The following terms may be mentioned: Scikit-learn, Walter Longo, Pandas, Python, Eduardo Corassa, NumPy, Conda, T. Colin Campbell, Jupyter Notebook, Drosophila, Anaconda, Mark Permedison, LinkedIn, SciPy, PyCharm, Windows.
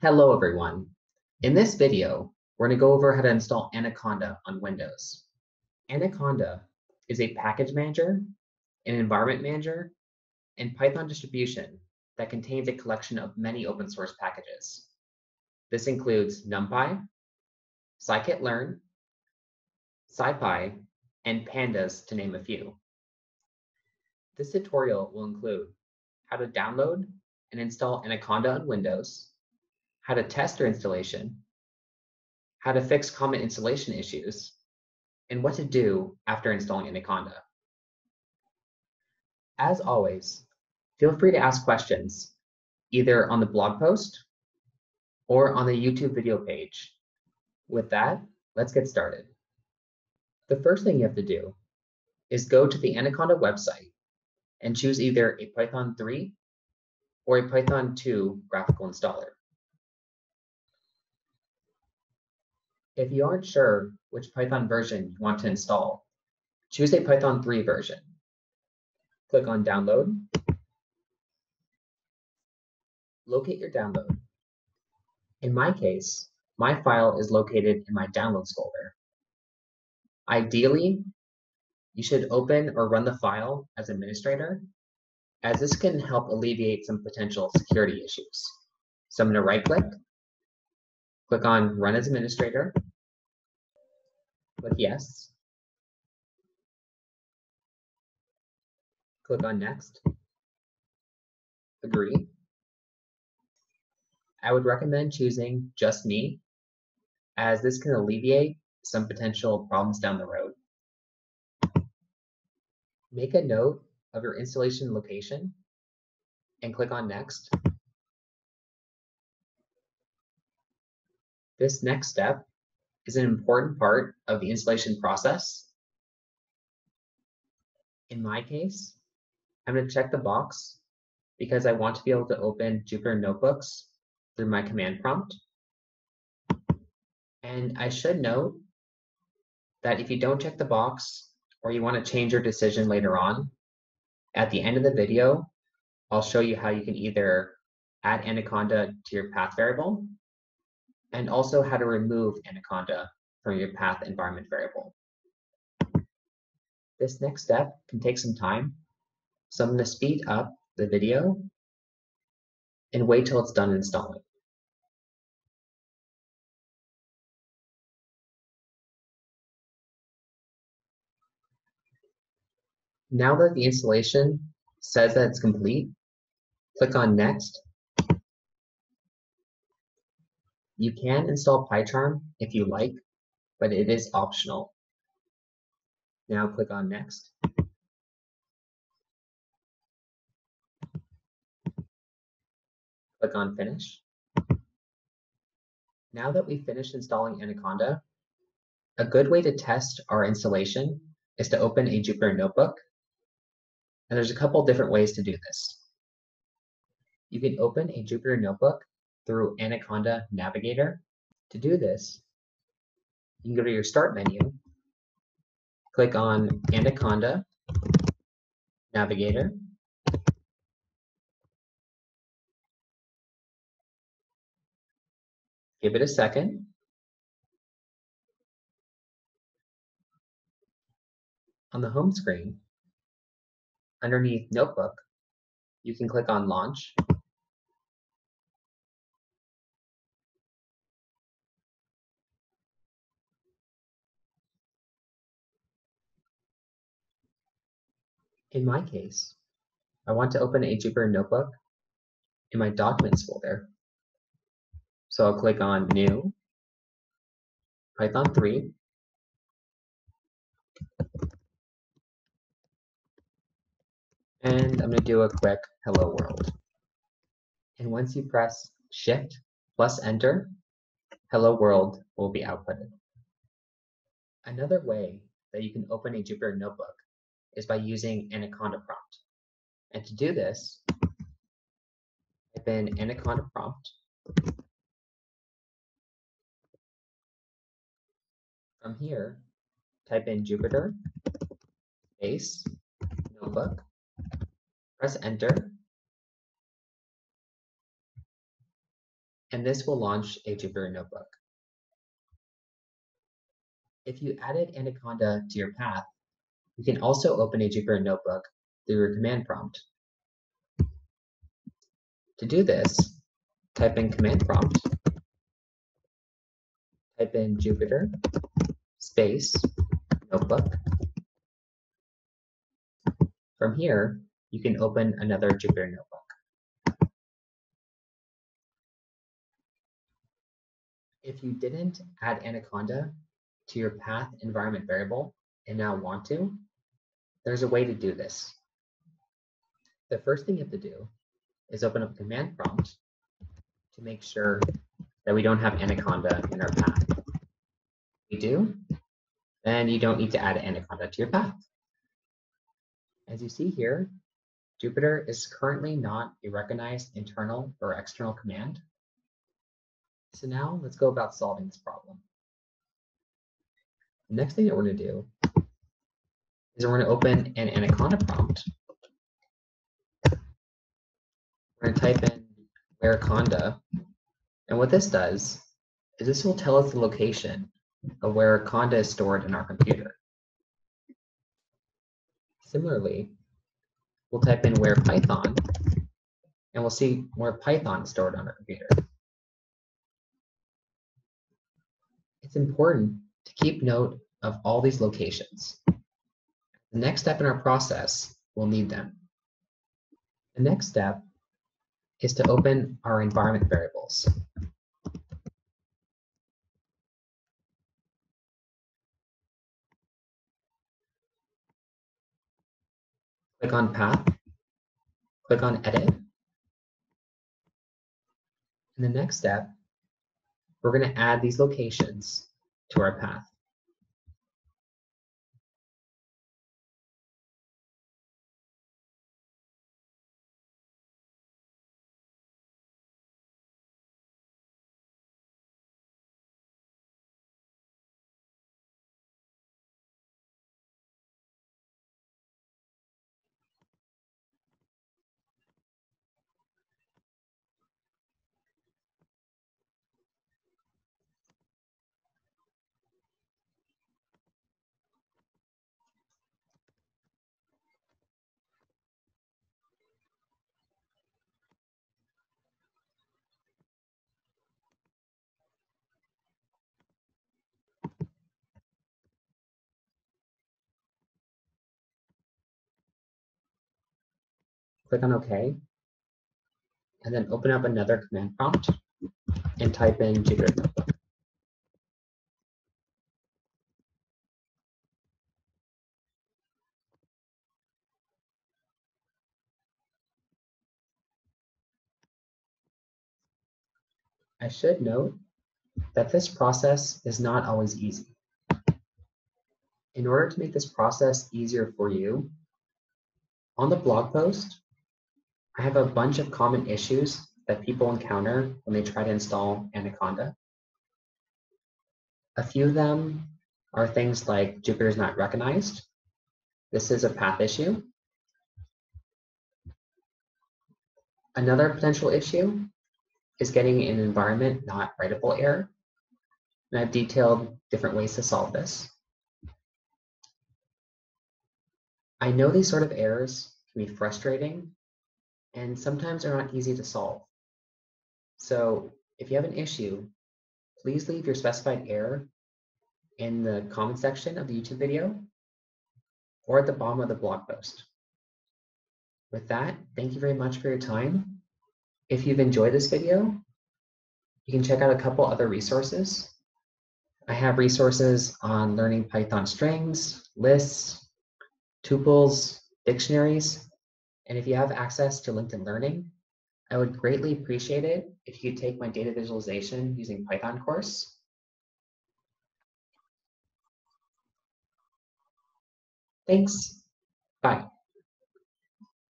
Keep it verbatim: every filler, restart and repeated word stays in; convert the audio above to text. Hello everyone. In this video, we're going to go over how to install Anaconda on Windows. Anaconda is a package manager, an environment manager, and Python distribution that contains a collection of many open source packages. This includes NumPy, Scikit-learn, SciPy, and Pandas, to name a few. This tutorial will include how to download and install Anaconda on Windows, how to test your installation, how to fix common installation issues, and what to do after installing Anaconda. As always, feel free to ask questions either on the blog post or on the YouTube video page. With that, let's get started. The first thing you have to do is go to the Anaconda website and choose either a Python three or a Python two graphical installer. If you aren't sure which Python version you want to install, choose a Python three version. Click on Download. Locate your download. In my case, my file is located in my Downloads folder. Ideally, you should open or run the file as administrator, as this can help alleviate some potential security issues. So I'm going to right-click, click on Run as Administrator. Click Yes. Click on Next. Agree. I would recommend choosing Just Me, as this can alleviate some potential problems down the road. Make a note of your installation location and click on Next. This next step is an important part of the installation process. In my case, I'm going to check the box because I want to be able to open Jupyter Notebooks through my command prompt. And I should note that if you don't check the box or you want to change your decision later on, at the end of the video, I'll show you how you can either add Anaconda to your path variable and also how to remove Anaconda from your path environment variable. This next step can take some time, so I'm going to speed up the video and wait till it's done installing. Now that the installation says that it's complete, click on Next. You can install PyCharm if you like, but it is optional. Now click on Next. Click on Finish. Now that we've finished installing Anaconda, a good way to test our installation is to open a Jupyter Notebook. And there's a couple different ways to do this. You can open a Jupyter Notebook through Anaconda Navigator. To do this, you can go to your Start menu, click on Anaconda Navigator, give it a second, on the home screen, underneath Notebook, you can click on Launch. In my case, I want to open a Jupyter Notebook in my Documents folder. So I'll click on New, Python three, and I'm going to do a quick Hello World. And once you press Shift plus Enter, Hello World will be outputted. Another way that you can open a Jupyter Notebook is by using Anaconda prompt. And to do this, type in Anaconda prompt. From here, type in Jupyter space notebook, press Enter, and this will launch a Jupyter Notebook. If you added Anaconda to your path, you can also open a Jupyter Notebook through a command prompt. To do this, type in command prompt, type in Jupyter space notebook. From here, you can open another Jupyter Notebook. If you didn't add Anaconda to your path environment variable and now want to, there's a way to do this. The first thing you have to do is open up a command prompt to make sure that we don't have Anaconda in our path. If you do, then you don't need to add Anaconda to your path. As you see here, Jupyter is currently not a recognized internal or external command. So now let's go about solving this problem. The next thing that we're going to do is we're going to open an Anaconda prompt. We're going to type in whereconda, and what this does is this will tell us the location of where conda is stored in our computer. Similarly, we'll type in where Python, and we'll see where Python is stored on our computer. It's important to keep note of all these locations. The next step in our process, we'll need them. The next step is to open our environment variables. Click on Path, click on Edit. In the next step, we're going to add these locations to our path. Click on OK, and then open up another command prompt and type in Jupyter Notebook. I should note that this process is not always easy. In order to make this process easier for you, on the blog post, I have a bunch of common issues that people encounter when they try to install Anaconda. A few of them are things like Jupyter is not recognized. This is a path issue. Another potential issue is getting an environment not writable error. And I've detailed different ways to solve this. I know these sort of errors can be frustrating, and sometimes are not easy to solve. So if you have an issue, please leave your specified error in the comment section of the YouTube video or at the bottom of the blog post. With that, thank you very much for your time. If you've enjoyed this video, you can check out a couple other resources. I have resources on learning Python strings, lists, tuples, dictionaries, and if you have access to LinkedIn Learning, I would greatly appreciate it if you could take my data visualization using Python course. Thanks. Bye.